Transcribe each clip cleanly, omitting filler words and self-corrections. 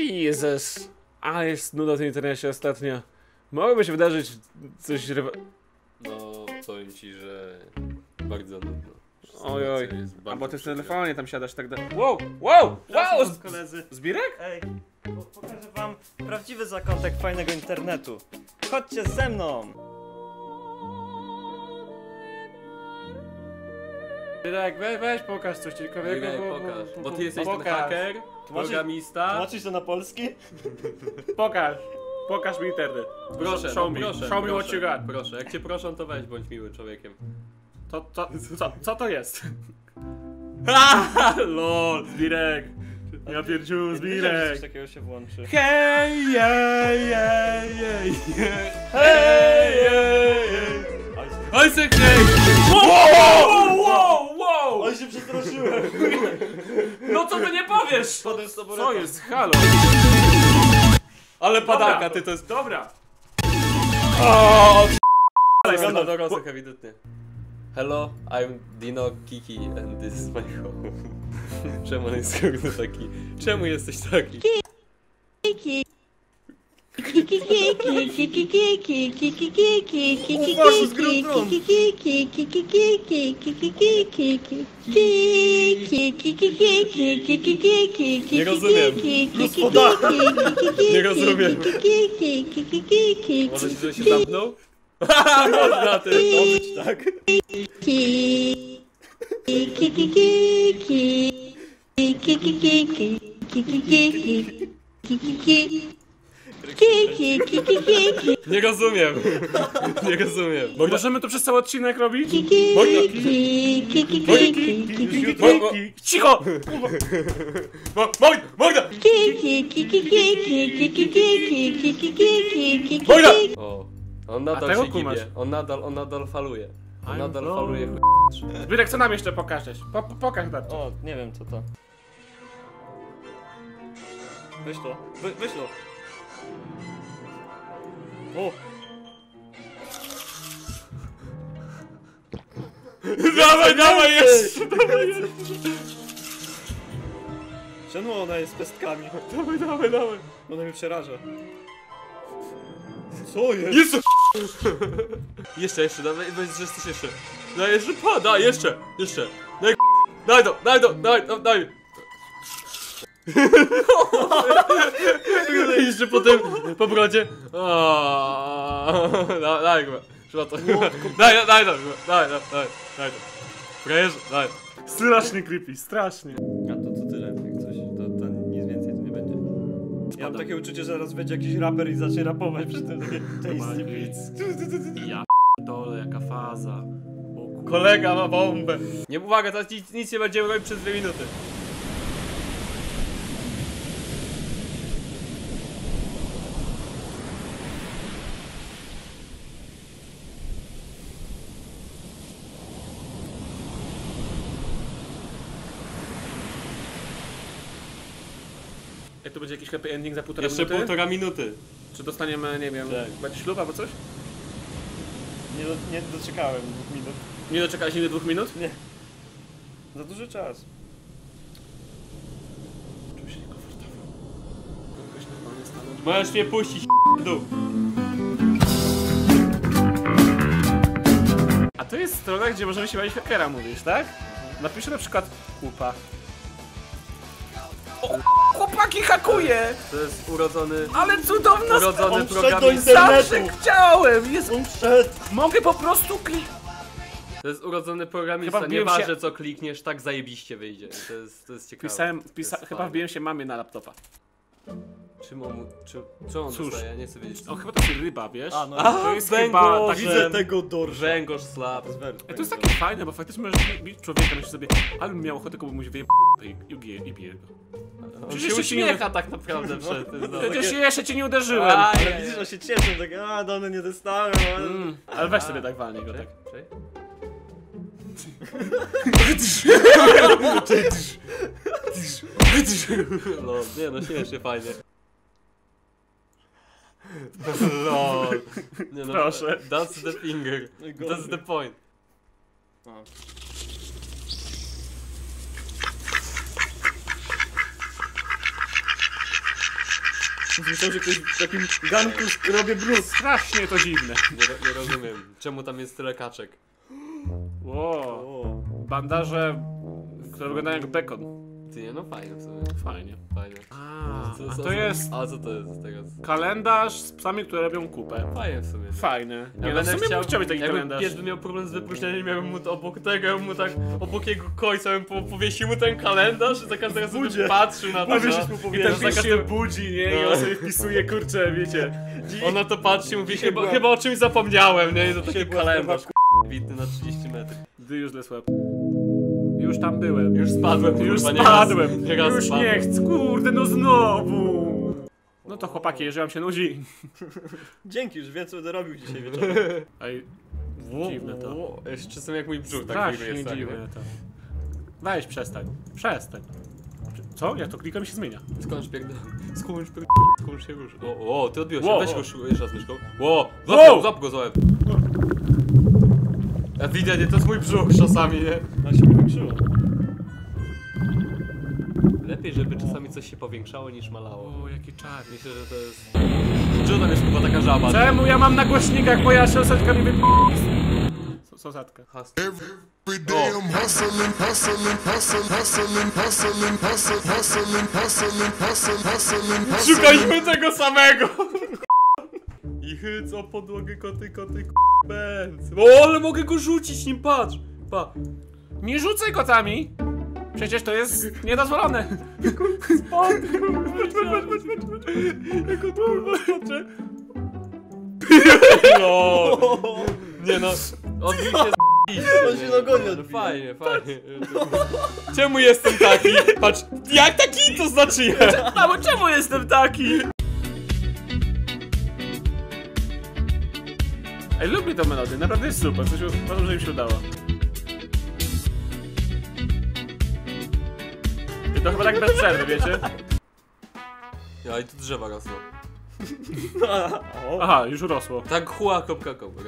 Jesus. A jest nuda w tym internecie ostatnio. Mogłoby się wydarzyć coś... No, powiem ci, że... bardzo nudno. Ojoj. A bo ty w telefonie tam siadasz tak dalej. Wow, wow, wow! Zbirek? Ej, pokażę wam prawdziwy zakątek fajnego internetu. Chodźcie ze mną! Zbirek, weź pokaż coś ciekawego. Bo ty jesteś ten haker, programista. Tłumaczysz to na polski? Pokaż. Pokaż mi internet. Proszę, show me, show me what you got. Proszę, jak cię proszą, to weź, bądź miłym człowiekiem. Co to jest? Ha! LOL! Zbirek! Ja pierdziu, Zbirek! Coś takiego się włączy. Hej, jej, jej, jej, hej, oj se klej! Wow! Oj się przestraszyłem! No co ty nie powiesz? Co jest? Halo! Ale padaka, ty to jest... Dobra! Oooo! Jest na dorosłych ewidentnie. Hello, I'm Dino Kiki and this is my home. Czemu on jest taki? Czemu jesteś taki? Kiki. Kiki kiki kiki kiki kiki kiki kiki kiki. Haha, można ty robić, tak? Nie rozumiem. Nie rozumiem. Możemy to przez cały odcinek robić? Cicho! Mogda! Mogda! On nadal faluje. On nadal faluje. Zbirek, co nam jeszcze pokażesz? Pokaż nam to. O, nie wiem co to. Weź to, weź to. O! Dawaj jeszcze! Czemu ona jest pestkami? Dawaj. Ona mnie przeraża. Co jest? Jezu! Jeszcze, daj jeszcze. Daj jeszcze. Daj to. Jeszcze potem po brodzie. Daj chyba. Daj to. Frajerze, daj. Strasznie creepy, strasznie. A to tyle, jak coś, to nic więcej tu nie będzie. Ja mam takie uczucie, że zaraz będzie jakiś raper i zacznie rapować przy tym takie tasty beats. Ja dole, jaka faza. Kolega ma bombę. Nie, uwaga, teraz nic nie będziemy robić przez 2 minuty. Jak to będzie jakiś happy ending za półtora minuty? Czy dostaniemy, nie wiem, tak. Ślub albo coś? Nie doczekałem 2 minut. Nie doczekałeś nigdy 2 minut? Nie. Za duży czas. Czuł się niekomfortowo. Mogłeś normalnie stanąć. Możesz mnie puścić, dół. A to jest strona, gdzie możemy się bawić hakera, mówisz, tak? Napiszę na przykład kupa. Chłopaki hakuje! To jest urodzony... Ale cudowna... Urodzony programista! Zawsze chciałem! Jest... On wszedł! Mogę po prostu kliknąć... To jest urodzony programista, nieważne co klikniesz, tak zajebiście wyjdzie. To jest ciekawe. Chyba wbiłem się mamie na laptopa. Co on dostaje? Ja nie chcę wiedzieć. O, chyba to jest ryba, wiesz? A, no to jest chyba... Tak, widzę tego dorsza. Węgorz slab. To jest takie fajne, bo faktycznie możesz bić człowieka, myślisz sobie, ale miał ochotę komuś wyjebać i bije go. Przecież się uśmiecha tak naprawdę przed tym. Przecież jeszcze cię nie uderzyłem. Ale widzisz, że się cieszę, tak dawno nie dostałem. Ale weź sobie tak walnij go tak. No, nie no, śmieszy fajnie. LOL. Nie no, proszę. That's the finger. That's the point. Myślę, że ktoś w takim ganku robię brud. Strasznie to dziwne. Nie rozumiem, czemu tam jest tyle kaczek. Wow. Bandaże, które wyglądają jak bekon. Ty nie, no fajnie w sumie. Fajnie. Fajnie. A to jest... A co to jest teraz? Kalendarz z psami, które robią kupę. Fajnie w sumie. Fajny. Nie, ja no w sumie chciał być taki kalendarz. Pies by miał problem z wypuszczeniem, miałbym mu to obok tego, ja bym mu tak obok jego końca bym powiesił mu ten kalendarz i za każdym razem bym patrzył na to. I ten pies się budzi, nie? No. I on sobie wpisuje, kurczę, wiecie. Ona to patrzy i mówi, chyba o czymś zapomniałem, nie? I to taki kalendarz widny na 30 metrów. Gdy już lesłe. Już tam byłem. Już spadłem, kurwa, już spadłem. Nie chcę, kurde, no znowu. No to chłopaki, jeżeli wam się nudzi. Dzięki, już wiem co dorobił dzisiaj wieczorem. Ej, dziwne to. Jeszcze są jak mój brzuch tak jest. Dziwne to. Weź, przestań. Przestań. Co? Ja to klikam i się zmienia. Skądś pierdolę. Skądś się ruszy. O, ty odbiłeś się. Weź go jeszcze raz myszką. Ło, złap go, złap. Ja widzę, nie? To jest mój brzuch czasami, nie? No się powiększyło. Lepiej, żeby czasami coś się powiększało niż malało. O, jaki czar. Myślę, że to jest... Czemu tam jest chyba taka żaba? Czemu ja mam na głośnikach, bo ja się osadka mi wyp... Sosadka. Szukaliśmy tego samego! I hyc o podłogę koty benz. O, ale mogę go rzucić nim, patrz! Pa. Nie rzucaj kotami! Przecież to jest niedozwolone! Spadł! Jako kurwa skoczę! No. Nie no, on mi się on się dogoni od... Fajnie, fajnie. Czemu jestem taki? Patrz, jak taki to znaczy ja? No, czemu jestem taki? Ej, lubię tę melodię, naprawdę jest super, coś uważam, że im się udało. I to chyba tak bez przerwy, wiecie? Ja i tu drzewa rosło. Aha, już urosło. Tak chła kopka kopka.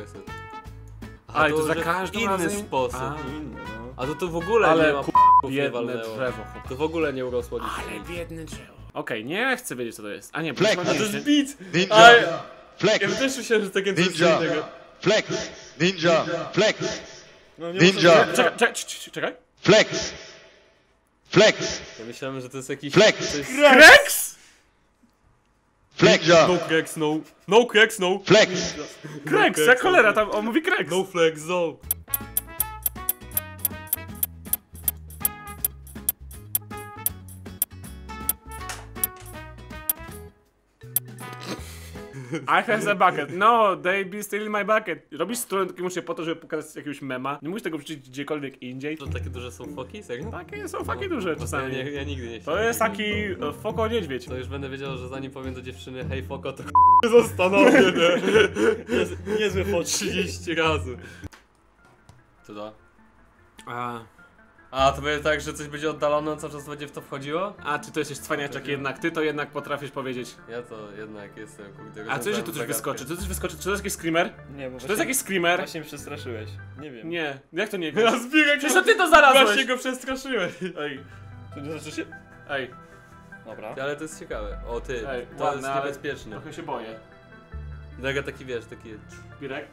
A i to za każdym inny sposób. A to w ogóle ale nie ma p***ów nie walnęło. To w ogóle nie urosło nic. Ale biedne drzewo. Okej, nie chcę wiedzieć co to jest. A nie, bo to jest beat! Flex! Ja też myślałem, że takie ninja! Flex! Ninja! Flex! Ninja! Czekaj! Flex! Flex! Ja myślałem, że to jest jakiś... Flex! Rex! Flex! No Krex, no! No Krex, no! Flex! Krex, jak cholera, tam on mówi Krex! No Flex, no! I have a bucket. No, they be stealing my bucket. Robisz stronę takiemu się po to, żeby pokazać jakiegoś mema. Nie musisz tego wrzucić gdziekolwiek indziej. To takie duże są foki? Serio? Takie są foki duże czasami. Ja nigdy nie chciałem. To jest taki foko niedźwiedź. To już będę wiedział, że zanim powiem do dziewczyny hej foko, to zastanowię, nie? Niezły po 30 razy. Co da? A to będzie tak, że coś będzie oddalone, cały czas będzie w to wchodziło? A ty to jesteś cwaniaczek jednak, ty to jednak potrafisz powiedzieć. Ja to jednak jestem, kurde. A co jeżeli tu coś wyskoczy? Co coś wyskoczy? Czy to jest jakiś screamer? Nie, bo czy to jest jakiś screamer? Właśnie mnie przestraszyłeś, nie wiem. Nie, jak to nie wiem? Ja zbiegam, przecież to ty to zarazłeś! Właśnie go przestraszyłeś! Ej. To nie znaczy się? Ej. Dobra. Ale to jest ciekawe. O ty, ej, to ładne, jest niebezpieczne. Trochę się boję. Daga taki wiesz, taki... Pirek?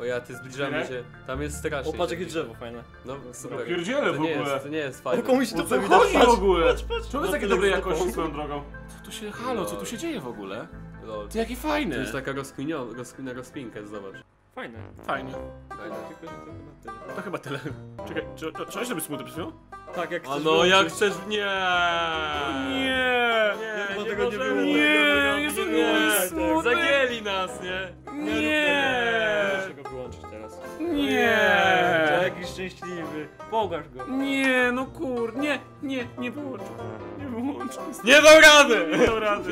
O ja, ty zbliżamy się. Tam jest strasznie. O, patrz jakie drzewo fajne. No super. No, pierdziele w ogóle. To nie jest fajne. O komuś to co widać w ogóle. To jest takie dobrej jakości swoją drogą. Co tu się, halo, co tu się dzieje w ogóle? Lol. Ty jakie fajne. To jest taka rozkwina rozpinka, zobacz. Fajne. Fajnie. Fajne. To chyba tyle. Czekaj, czy żeby smutno pisał? Tak, jak chcesz. A no jak chcesz, nie. Nie. Nie, Jezu, nie. Zagięli nas, nie? Nie. Teraz. Nie! To jakiś szczęśliwy. Pokaż go. Nie, no kur... Nie wyłączę. Nie wyłączę. Nie dam rady!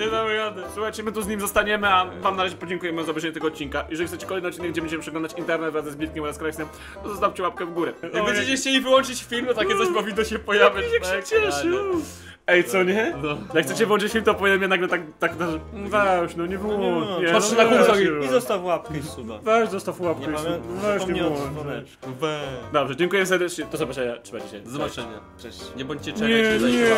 Nie dam rady. Słuchajcie, my tu z nim zostaniemy, a wam na razie podziękujemy za obejrzenie tego odcinka. Jeżeli chcecie kolejny odcinek, gdzie będziemy przeglądać internet wraz z Bitkiem oraz Kreksem, to zostawcie łapkę w górę. Jak będziecie chcieli wyłączyć film, to takie coś powinno się pojawić. Jak się cieszył! Ej, co nie? Jak chcecie włączyć film, to powiem jednak tak na... Weź, no nie wyłącz. Patrz na górę i zostaw łapkę i suba. Weź, zostaw łapkę i suba. Weź, nie wyłącz. Dobrze, dziękuję serdecznie. Do zobaczenia, trzymajcie się. Do zobaczenia. Cześć. Nie bądźcie czekać.